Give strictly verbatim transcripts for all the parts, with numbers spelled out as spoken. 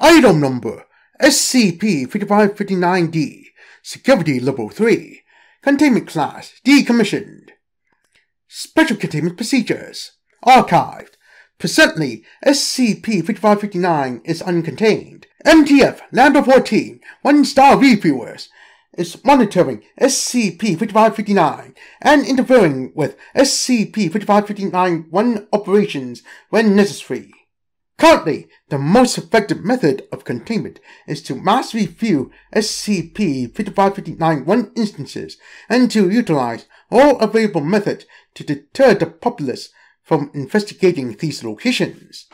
Item number S C P fifty-five fifty-nine D, Security Level three, Containment Class Decommissioned. Special Containment Procedures Archived. Presently, S C P fifty-five fifty-nine is uncontained. M T F Lambda fourteen one-star reviewers is monitoring S C P fifty-five fifty-nine and interfering with S C P fifty-five fifty-nine dash one operations when necessary. Currently, the most effective method of containment is to mass review S C P fifty-five fifty-nine dash one instances and to utilize all available methods to deter the populace from investigating these locations.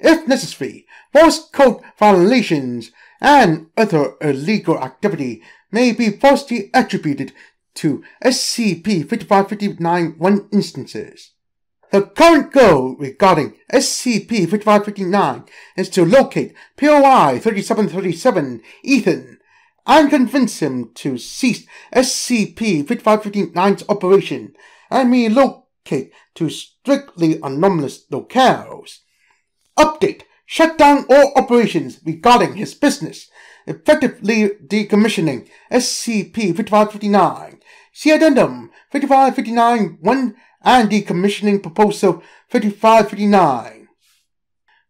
If necessary, false code violations and other illegal activity may be falsely attributed to S C P fifty-five fifty-nine dash one instances. The current goal regarding S C P fifty-five fifty-nine is to locate P O I thirty-seven thirty-seven Ethan and convince him to cease S C P fifty-five fifty-nine's operation and relocate to strictly anomalous locales. Update: shut down all operations regarding his business, effectively decommissioning S C P fifty-five fifty-nine, see addendum fifty-five fifty-nine dash one and decommissioning proposal fifty-five fifty-nine.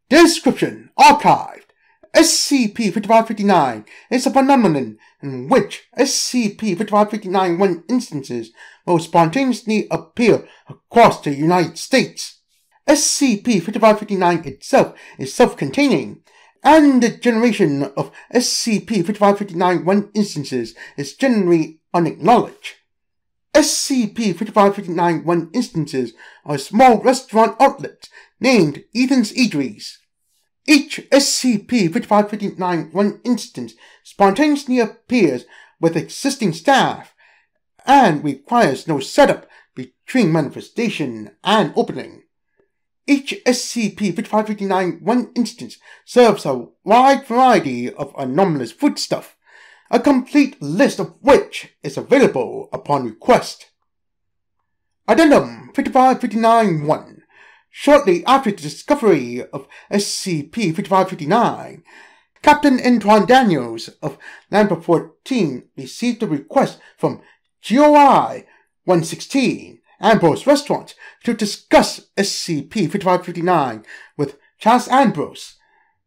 Description archived. S C P fifty-five fifty-nine is a phenomenon in which S C P fifty-five fifty-nine dash one instances will spontaneously appear across the United States. S C P fifty-five fifty-nine itself is self-containing, and the generation of S C P fifty-five fifty-nine dash one instances is generally unacknowledged. S C P fifty-five fifty-nine dash one instances are small restaurant outlets named Ethan's Eateries. Each S C P fifty-five fifty-nine dash one instance spontaneously appears with existing staff and requires no setup between manifestation and opening. Each S C P fifty-five fifty-nine dash one instance serves a wide variety of anomalous foodstuff, a complete list of which is available upon request. Addendum fifty-five fifty-nine dash one. Shortly after the discovery of S C P fifty-five fifty-nine, Captain Antoine Daniels of Lambda fourteen received a request from G O I one sixteen, Ambrose Restaurants, to discuss S C P fifty-five fifty-nine with Chaz Ambrose,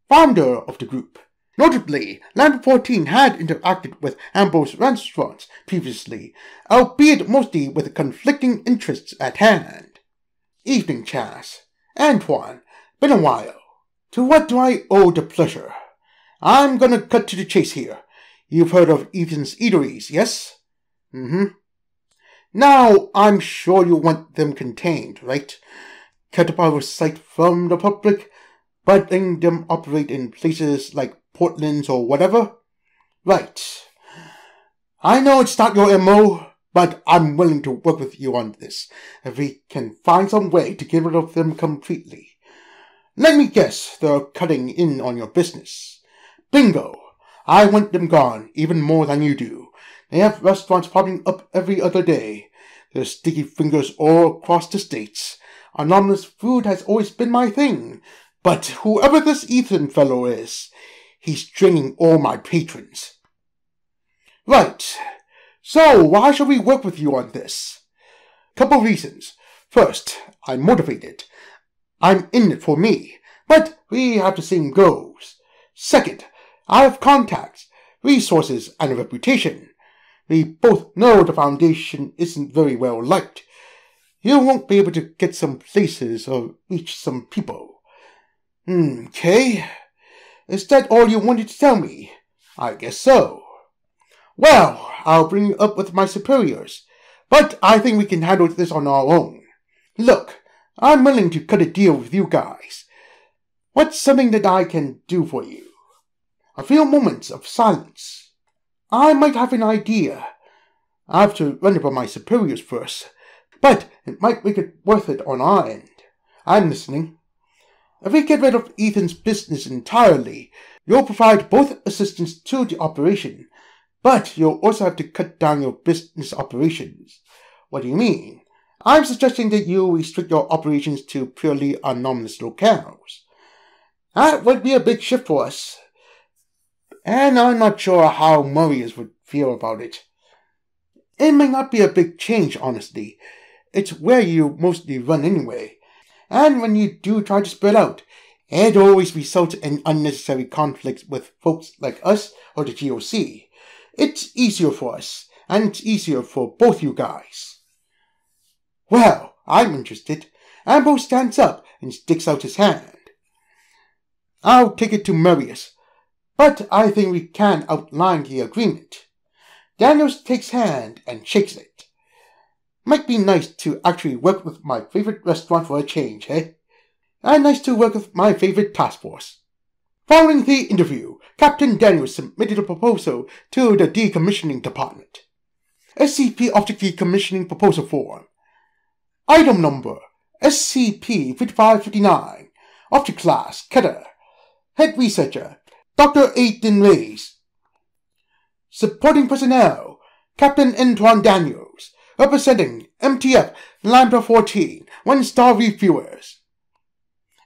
founder of the group. Notably, Lambda fourteen had interacted with Ambrose Restaurants previously, albeit mostly with conflicting interests at hand. Evening, Chaz. Antoine, been a while. To what do I owe the pleasure? I'm gonna cut to the chase here. You've heard of Ethan's Eateries, yes? Mm-hmm. Now, I'm sure you want them contained, right? Cut up out of sight from the public, but letting them operate in places like Portlands or whatever? Right. I know it's not your M O, but I'm willing to work with you on this, if we can find some way to get rid of them completely. Let me guess, they're cutting in on your business. Bingo! I want them gone, even more than you do. They have restaurants popping up every other day. There's sticky fingers all across the states. Anomalous food has always been my thing. But whoever this Ethan fellow is, he's draining all my patrons. Right. So, why should we work with you on this? Couple reasons. First, I'm motivated. I'm in it for me, but we have the same goals. Second, I have contacts, resources, and a reputation. We both know the Foundation isn't very well liked. You won't be able to get some places or reach some people. Okay. Is that all you wanted to tell me? I guess so. Well, I'll bring you up with my superiors, but I think we can handle this on our own. Look, I'm willing to cut a deal with you guys. What's something that I can do for you? A few moments of silence. I might have an idea. I have to run it by my superiors first, but it might make it worth it on our end. I'm listening. If we get rid of Ethan's business entirely, you'll provide both assistance to the operation, but you'll also have to cut down your business operations. What do you mean? I'm suggesting that you restrict your operations to purely anomalous locales. That would be a big shift for us. and I'm not sure how Marius would feel about it. It may not be a big change, honestly. It's where you mostly run anyway. And when you do try to spread out, it always results in unnecessary conflicts with folks like us or the G O C. It's easier for us, and it's easier for both you guys. Well, I'm interested. Ambrose stands up and sticks out his hand. I'll take it to Marius, but I think we can outline the agreement. Daniels takes hand and shakes it. Might be nice to actually work with my favorite restaurant for a change, eh? And nice to work with my favorite task force. Following the interview, Captain Daniels submitted a proposal to the Decommissioning Department. S C P Object Decommissioning Proposal Form. Item number S C P fifty-five fifty-nine. Object Class Keter. Head Researcher Doctor Ethan Reyes. Supporting Personnel Captain Antoine Daniels. Representing M T F Lambda fourteen One-Star Reviewers.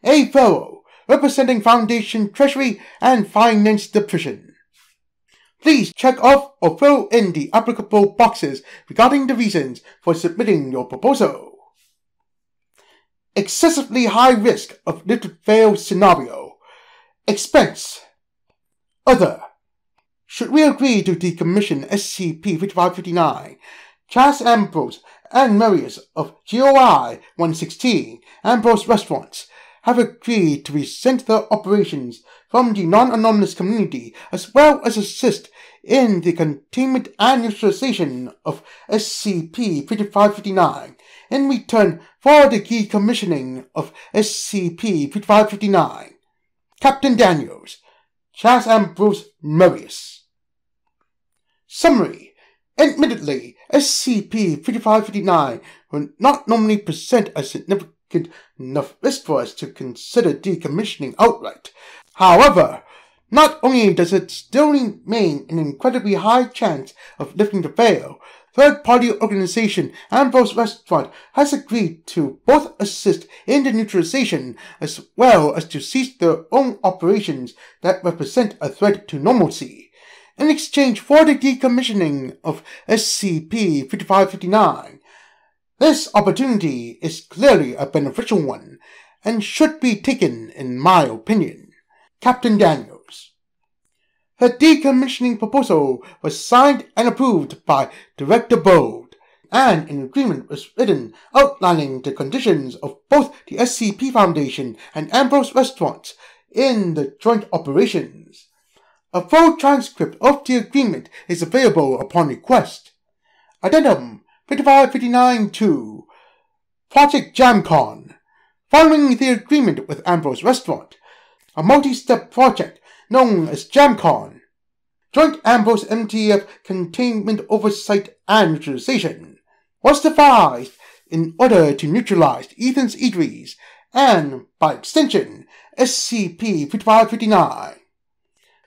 A. Farrow, representing Foundation Treasury and Finance Division. Please check off or fill in the applicable boxes regarding the reasons for submitting your proposal. Excessively high risk of lifted fail scenario. Expense. Other. Should we agree to decommission S C P fifty-five fifty-nine, Chaz Ambrose and Marius of G O I one sixteen Ambrose Restaurants have agreed to rescind their operations from the non-anonymous community as well as assist in the containment and neutralization of S C P fifty-five fifty-nine in return for the decommissioning of S C P fifty-five fifty-nine. Captain Daniels, Chaz Ambrose, Marius. Summary. Admittedly, S C P fifty-five fifty-nine will not normally present a significant enough risk for us to consider decommissioning outright. However, not only does it still remain an incredibly high chance of lifting the veil, third-party organization Ambrose Restaurant has agreed to both assist in the neutralization as well as to cease their own operations that represent a threat to normalcy, in exchange for the decommissioning of S C P fifty-five fifty-nine. This opportunity is clearly a beneficial one, and should be taken in my opinion. Captain Daniels. Her decommissioning proposal was signed and approved by Director Bode, and an agreement was written outlining the conditions of both the S C P Foundation and Ambrose Restaurants in the joint operations. A full transcript of the agreement is available upon request. Addendum fifty-five fifty-nine dash two. Project JamCon. Following the agreement with Ambrose Restaurant, a multi-step project known as JamCon, Joint Ambrose M T F Containment Oversight and Neutralization, was devised in order to neutralize Ethan's Eateries and, by extension, S C P fifty-five fifty-nine.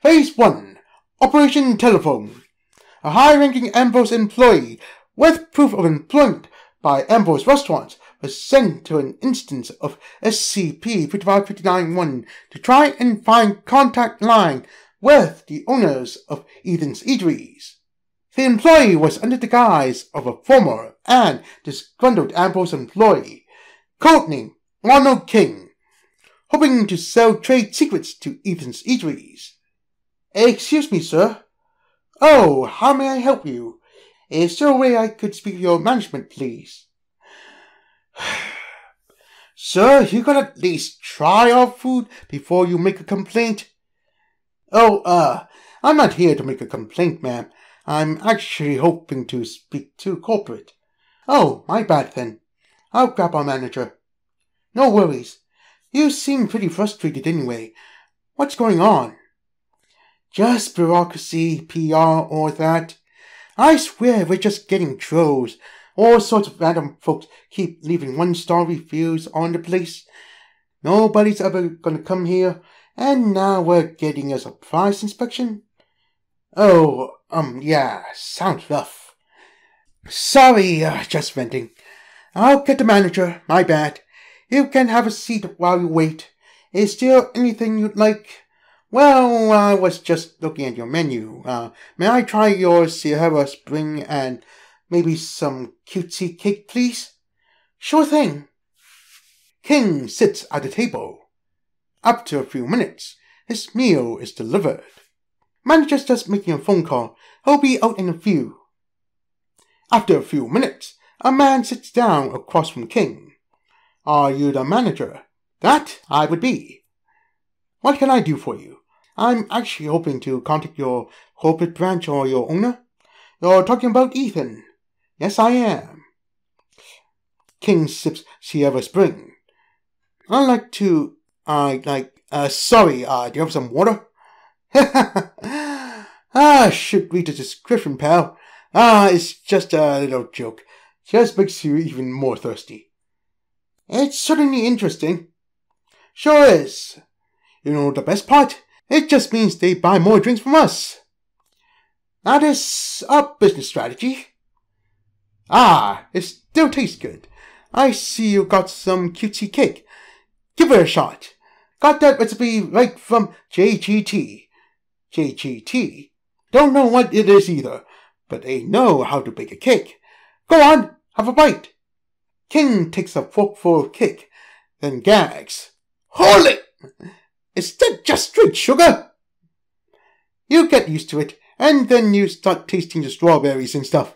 Phase one. Operation Telephone. A high-ranking Ambrose employee with proof of employment by Ambrose Restaurants was sent to an instance of S C P fifty-five fifty-nine dash one to try and find contact line with the owners of Ethan's Eateries. The employee was under the guise of a former and disgruntled Ambrose employee, codename Ronald King, hoping to sell trade secrets to Ethan's Eateries. Excuse me, sir. Oh, how may I help you? Is there a way I could speak to your management, please? Sir, you could at least try our food before you make a complaint. Oh, uh, I'm not here to make a complaint, ma'am. I'm actually hoping to speak to corporate. Oh, my bad then. I'll grab our manager. No worries. You seem pretty frustrated anyway. What's going on? Just bureaucracy, P R, or that. I swear we're just getting trolls. All sorts of random folks keep leaving one-star reviews on the place. Nobody's ever gonna come here, and now we're getting a surprise inspection? Oh, um, yeah, sounds rough. Sorry, uh, just venting. I'll get the manager, my bad. You can have a seat while you wait. Is there anything you'd like? Well, I was just looking at your menu. Uh, may I try your Sierra Spring and maybe some cutesy cake, please? Sure thing. King sits at the table. Up to a few minutes, his meal is delivered. Manager's just making a phone call. He'll be out in a few. After a few minutes, a man sits down across from King. Are you the manager? That I would be. What can I do for you? I'm actually hoping to contact your corporate branch or your owner. You're talking about Ethan. Yes, I am. King sips Sierra Spring. I like to... I like... Uh, sorry, uh, do you have some water? Ah, should read the description, pal. Ah, it's just a little joke. Just makes you even more thirsty. It's certainly interesting. Sure is. You know the best part? It just means they buy more drinks from us. That is a business strategy. Ah, it still tastes good. I see you got some cutesy cake. Give it a shot. Got that recipe right from J G T. J G T? Don't know what it is either, but they know how to bake a cake. Go on, have a bite. King takes a forkful of cake, then gags. Holy! Is that just straight sugar? You get used to it, and then you start tasting the strawberries and stuff.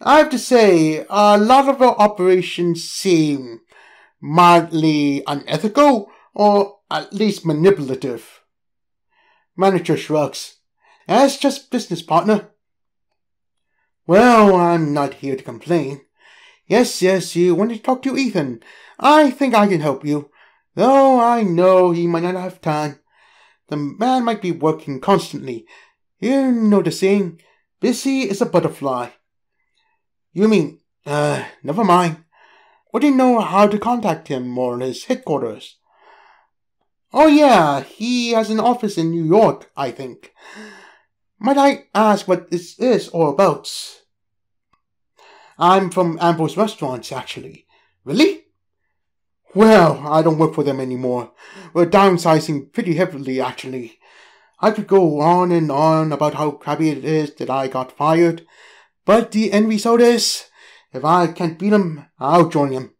I have to say, a lot of our operations seem mildly unethical, or at least manipulative. Manager shrugs. That's just business, partner. Well, I'm not here to complain. Yes, yes, you want to talk to Ethan. I think I can help you, though I know he might not have time. The man might be working constantly. You know the saying, busy is a butterfly. You mean, uh, never mind. Wouldn't know how to contact him or his headquarters. Oh yeah, he has an office in New York, I think. Might I ask what this is all about? I'm from Ambrose Restaurants, actually. Really? Well, I don't work for them anymore. We're downsizing pretty heavily, actually. I could go on and on about how crappy it is that I got fired, but the end result is, if I can't beat them, I'll join them.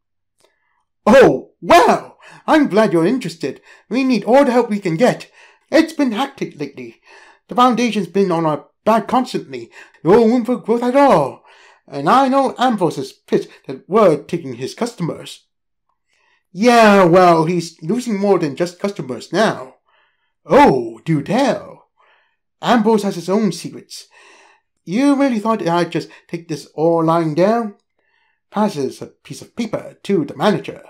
Oh, wow! I'm glad you're interested. We need all the help we can get. It's been hectic lately. The Foundation's been on our back constantly. No room for growth at all. And I know Ambrose is pissed that we're taking his customers. Yeah, well, he's losing more than just customers now. Oh, do tell. Ambrose has his own secrets. You really thought that I'd just take this all lying down? Passes a piece of paper to the manager.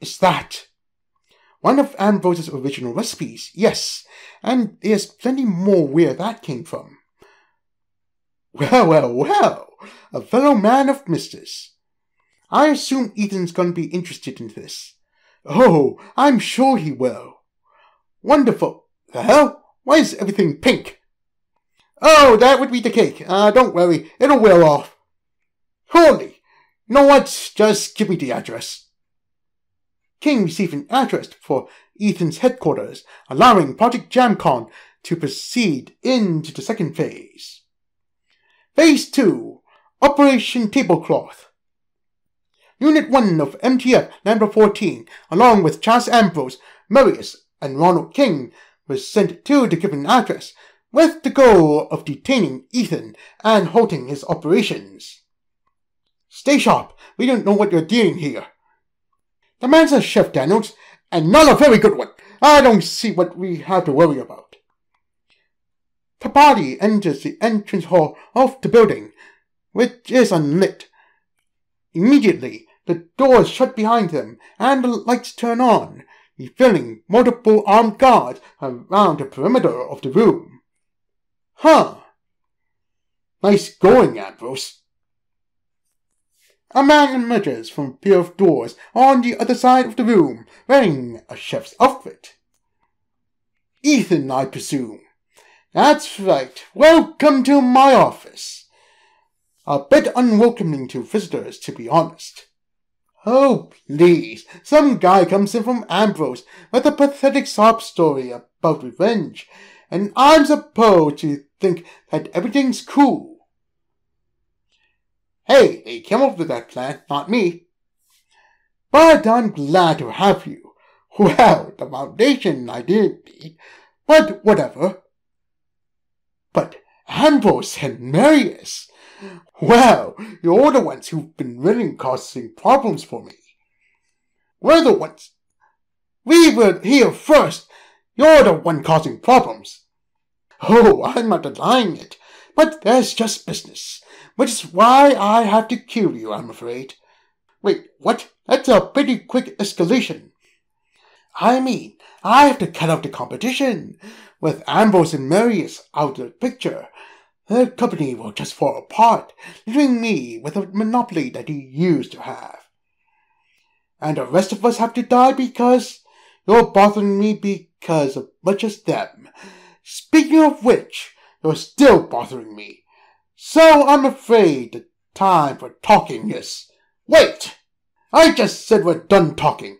It's that. One of Ambrose's original recipes, yes. And there's plenty more where that came from. Well, well, well. A fellow man of mysteries. I assume Ethan's going to be interested in this. Oh, I'm sure he will. Wonderful. The hell? Why is everything pink? Oh, that would be the cake. Uh, don't worry, it'll wear off. Holy! You know what? Just give me the address. King received an address for Ethan's headquarters, allowing Project JamCon to proceed into the second phase. Phase two, Operation Tablecloth. Unit one of M T F Lambda fourteen, along with Chaz Ambrose, Marius, and Ronald King, was sent to the given address, with the goal of detaining Ethan and halting his operations. Stay sharp. We don't know what you're doing here. The man's a chef, Daniels, and not a very good one. I don't see what we have to worry about. The party enters the entrance hall of the building, which is unlit. Immediately, the doors shut behind them and the lights turn on, revealing multiple armed guards around the perimeter of the room. Huh. Nice going, Ambrose. A man emerges from a pair of doors on the other side of the room, wearing a chef's outfit. Ethan, I presume. That's right. Welcome to my office. A bit unwelcoming to visitors, to be honest. Oh, please. Some guy comes in from Ambrose with a pathetic sob story about about revenge, and I'm supposed to think that everything's cool. Hey, they came up with that plan, not me. But I'm glad to have you. Well, the Foundation I did need, but whatever. But Ambrose and Marius, well, you're the ones who've been really causing problems for me. We're the ones. We were here first. You're the one causing problems. Oh, I'm not denying it, but there's just business, which is why I have to kill you, I'm afraid. Wait, what? That's a pretty quick escalation. I mean, I have to cut out the competition. With Ambrose and Marius out of the picture, the company will just fall apart, leaving me with a monopoly that you used to have. And the rest of us have to die because you're bothering me because of much as them. Speaking of which, you're still bothering me. So I'm afraid the time for talking is... Wait! I just said we're done talking.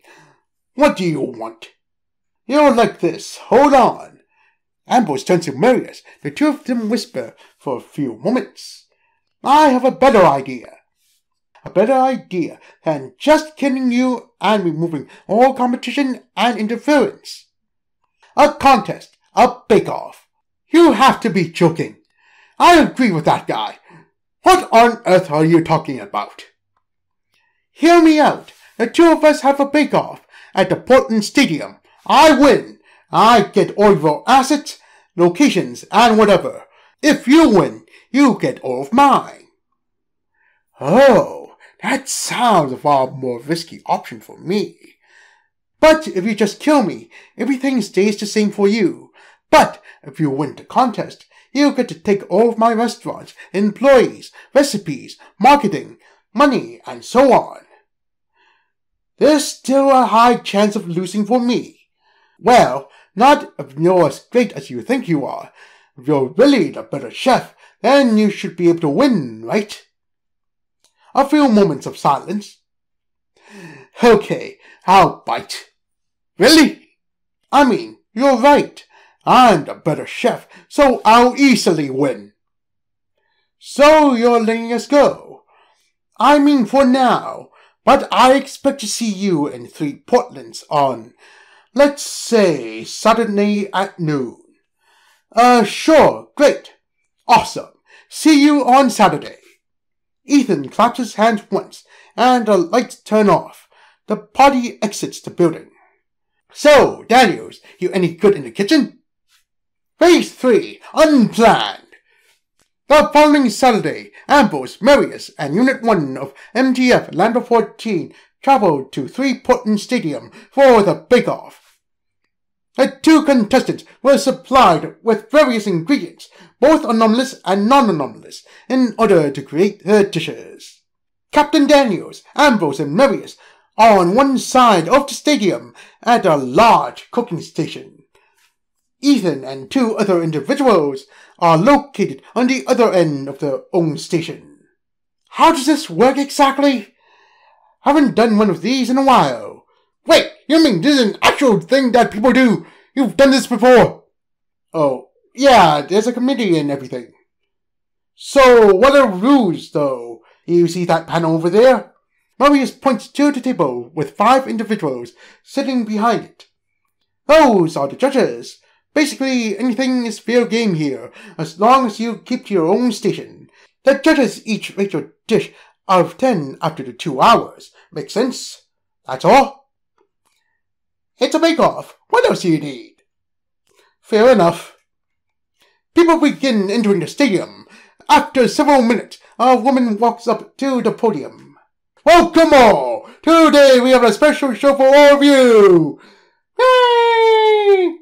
What do you want? You're like this. Hold on. Ambrose turns to Marius. The two of them whisper for a few moments. I have a better idea. A better idea than just killing you and removing all competition and interference. A contest. A bake-off. You have to be joking. I agree with that guy. What on earth are you talking about? Hear me out. The two of us have a bake-off at the Portlands Stadium. I win. I get all of your assets, locations, and whatever. If you win, you get all of mine. Oh. That sounds a far more risky option for me. But if you just kill me, everything stays the same for you. But if you win the contest, you get to take all of my restaurants, employees, recipes, marketing, money, and so on. There's still a high chance of losing for me. Well, not if you're as great as you think you are. If you're really the better chef, then you should be able to win, right? A few moments of silence. Okay, I'll bite. Really? I mean, you're right. I'm the better chef, so I'll easily win. So you're letting us go. I mean for now, but I expect to see you in Three Portlands on, let's say, Saturday at noon. Uh, sure, great. Awesome. See you on Saturday. Ethan claps his hands once, and the lights turn off. The party exits the building. So, Daniels, you any good in the kitchen? Phase three, Unplanned. The following Saturday, Ambrose, Marius, and Unit one of M T F Lambda fourteen traveled to Three Portlands Stadium for the bake-off. The two contestants were supplied with various ingredients, both anomalous and non-anomalous, in order to create their dishes. Captain Daniels, Ambrose, and Marius are on one side of the stadium at a large cooking station. Ethan and two other individuals are located on the other end of their own station. How does this work exactly? Haven't done one of these in a while. Wait, you mean this is an actual thing that people do? You've done this before. Oh, yeah, there's a committee and everything. So, what are rules, though? You see that panel over there? Marius points to the table with five individuals sitting behind it. Those are the judges. Basically, anything is fair game here, as long as you keep to your own station. The judges each rate your dish out of ten after the two hours. Make sense? That's all. It's a bake-off. What else do you need? Fair enough. People begin entering the stadium. After several minutes, a woman walks up to the podium. Welcome all! Today we have a special show for all of you! Yay!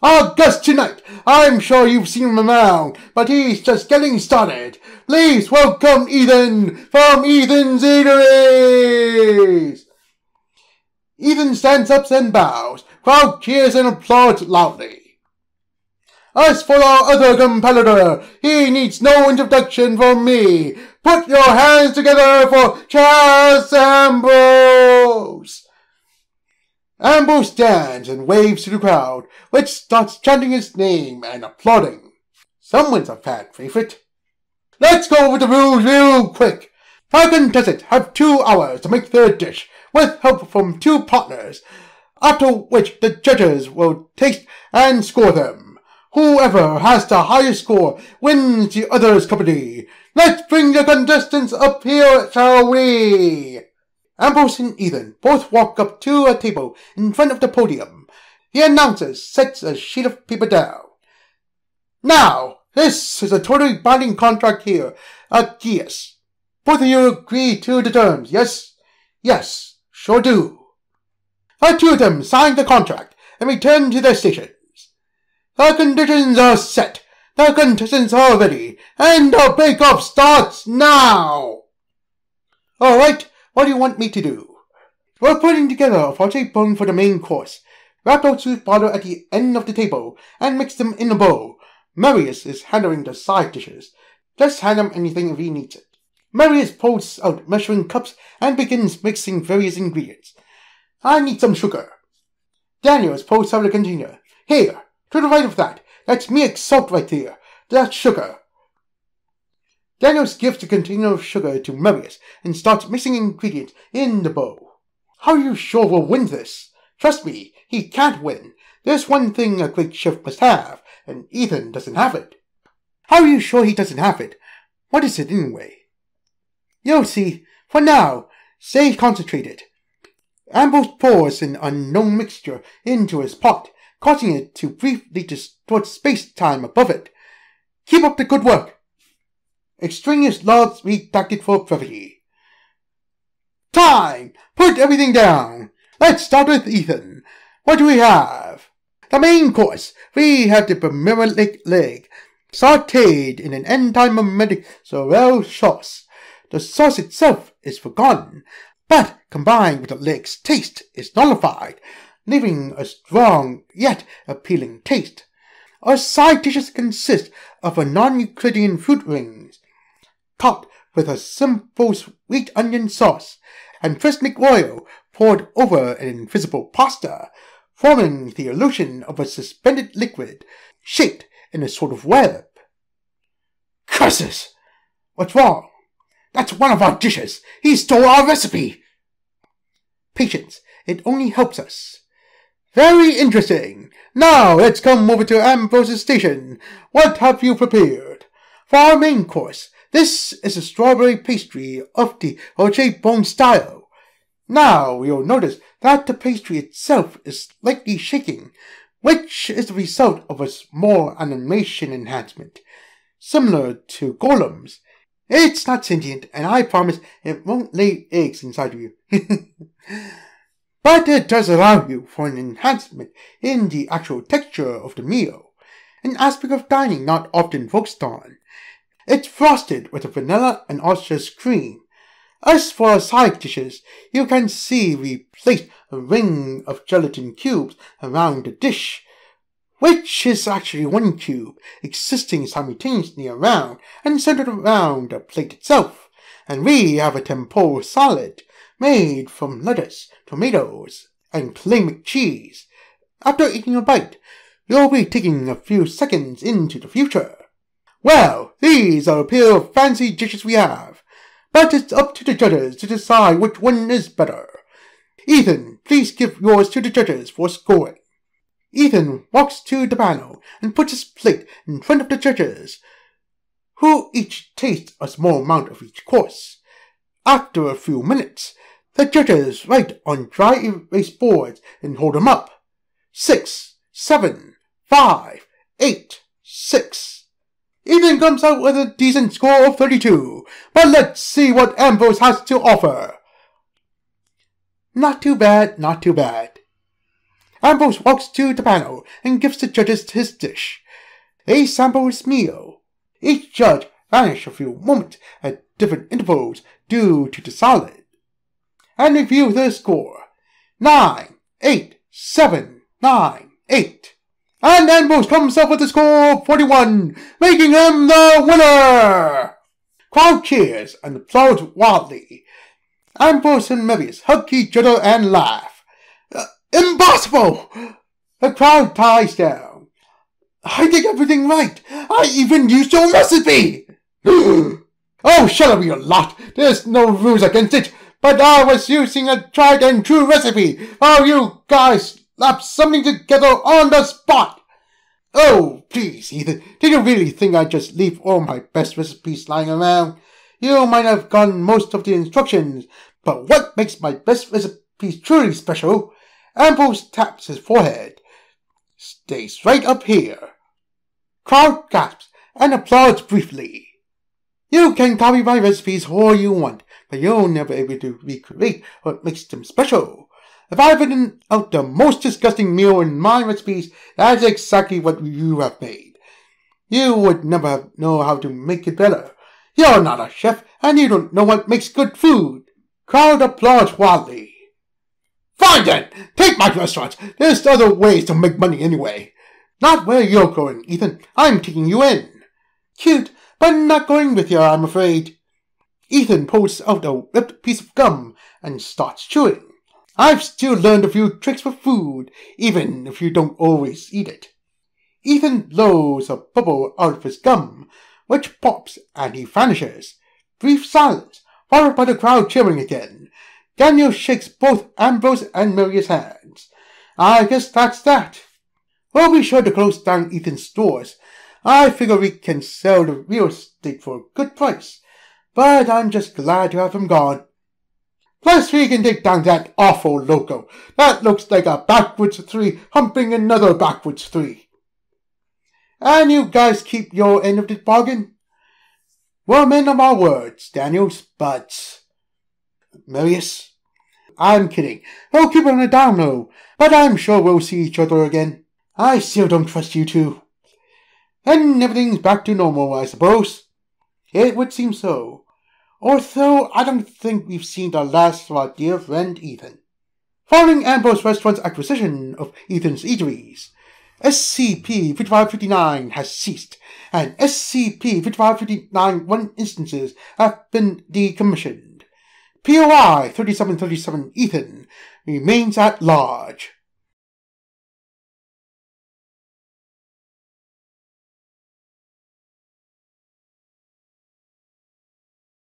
Our guest tonight, I'm sure you've seen him around, but he's just getting started. Please welcome Ethan from Ethan's Eateries! Ethan stands up and bows. Crowd cheers and applauds loudly. As for our other competitor, he needs no introduction from me. Put your hands together for Chaz Ambrose. Ambrose stands and waves to the crowd, which starts chanting his name and applauding. Someone's a fan favorite. Let's go over the rules real quick. Five contestants have two hours to make their dish, with help from two partners, after which the judges will taste and score them. Whoever has the highest score wins the other's company. Let's bring the contestants up here, shall we? Ambrose and Ethan both walk up to a table in front of the podium. The announcer sets a sheet of paper down. Now, this is a totally binding contract here, Aegeus. Both of you agree to the terms, yes? Yes, sure do. The two of them sign the contract and return to their stations. The conditions are set, the contestants are ready, and the bake-off starts now! Alright, what do you want me to do? We're putting together a Hoche Bong for the main course. Wrap our juice bottle at the end of the table and mix them in a bowl. Marius is handling the side dishes. Just hand him anything if he needs it. Marius pulls out measuring cups and begins mixing various ingredients. I need some sugar. Daniels pulls out a container. Here, to the right of that. That's milk salt right there. That's sugar. Daniels gives the container of sugar to Marius and starts mixing ingredients in the bowl. How are you sure we'll win this? Trust me, he can't win. There's one thing a great chef must have, and Ethan doesn't have it. How are you sure he doesn't have it? What is it anyway? You'll see. For now, stay concentrated. Ambrose pours an unknown mixture into his pot, causing it to briefly distort space-time above it. Keep up the good work. Extraneous logs redacted for brevity. Time! Put everything down! Let's start with Ethan. What do we have? The main course. We have the pomegranate leg, sautéed in an anti-mimetic sorrel sauce. The sauce itself is forgotten, but combined with the leg's taste is nullified, leaving a strong yet appealing taste. Our side dishes consist of a non-Euclidean fruit rings, topped with a simple sweet onion sauce and prismatic oil poured over an invisible pasta, forming the illusion of a suspended liquid shaped in a sort of web. Curses! What's wrong? That's one of our dishes! He stole our recipe! Patience, it only helps us. Very interesting! Now let's come over to Ambrose's station. What have you prepared? For our main course, this is a strawberry pastry of the Hoche Bong style. Now you'll notice that the pastry itself is slightly shaking, which is the result of a small animation enhancement, similar to golems. It's not sentient, and I promise it won't lay eggs inside of you. But it does allow you for an enhancement in the actual texture of the meal, an aspect of dining not often focused on. It's frosted with a vanilla and ostrich cream. As for our side dishes, you can see we placed a ring of gelatin cubes around the dish, which is actually one cube, existing simultaneously around and centered around the plate itself, and we have a tempura salad made from lettuce, tomatoes, and clay cheese. After eating a bite, you'll be taking a few seconds into the future. Well, these are a pair of fancy dishes we have, but it's up to the judges to decide which one is better. Ethan, please give yours to the judges for scoring. Ethan walks to the panel and puts his plate in front of the judges, who each taste a small amount of each course. After a few minutes, the judges write on dry erase boards and hold them up. Six, seven, five, eight, six. Ethan comes out with a decent score of thirty-two, but let's see what Ambrose has to offer. Not too bad, not too bad. Ambrose walks to the panel and gives the judges his dish. They sample his meal. Each judge vanishes a few moments at different intervals due to the salad, and review their score. Nine, eight, seven, nine, eight. And Ambrose comes up with a score of forty-one, making him the winner! Crowd cheers and applauds wildly. Ambrose and Marius hug each other and laugh. Impossible! The crowd piles down. I did everything right. I even used your recipe! Oh, shut up, you lot. There's no rules against it. But I was using a tried and true recipe while you guys slapped something together on the spot. Oh, please, Ethan. Did you really think I'd just leave all my best recipes lying around? You might have gotten most of the instructions, but what makes my best recipes truly special? Ambrose taps his forehead. Stays right up here. Crowd gasps and applauds briefly. You can copy my recipes all you want, but you'll never be able to recreate what makes them special. If I've written out the most disgusting meal in my recipes, that's exactly what you have made. You would never know how to make it better. You're not a chef, and you don't know what makes good food. Crowd applauds wildly. Fine then, take my restaurants. There's other ways to make money anyway. Not where you're going, Ethan. I'm taking you in. Cute. But not going with you, I'm afraid. Ethan pulls out a ripped piece of gum and starts chewing. I've still learned a few tricks for food, even if you don't always eat it. Ethan blows a bubble out of his gum, which pops and he vanishes. Brief silence, followed by the crowd cheering again. Daniel shakes both Ambrose and Marius' hands. I guess that's that. We'll be sure to close down Ethan's stores. I figure we can sell the real estate for a good price, but I'm just glad to have him gone. Plus we can take down that awful logo. That looks like a backwards three humping another backwards three. And you guys keep your end of the bargain? We're men of our words, Daniels, but... Marius? I'm kidding. We'll keep on a down low, but I'm sure we'll see each other again. I still don't trust you two. And everything's back to normal, I suppose. It would seem so. Although, I don't think we've seen the last of our dear friend Ethan. Following Ambrose Restaurant's acquisition of Ethan's Eateries, S C P fifty-five fifty-nine has ceased, and S C P fifty-five fifty-nine dash one instances have been decommissioned. P O I thirty-seven thirty-seven Ethan remains at large.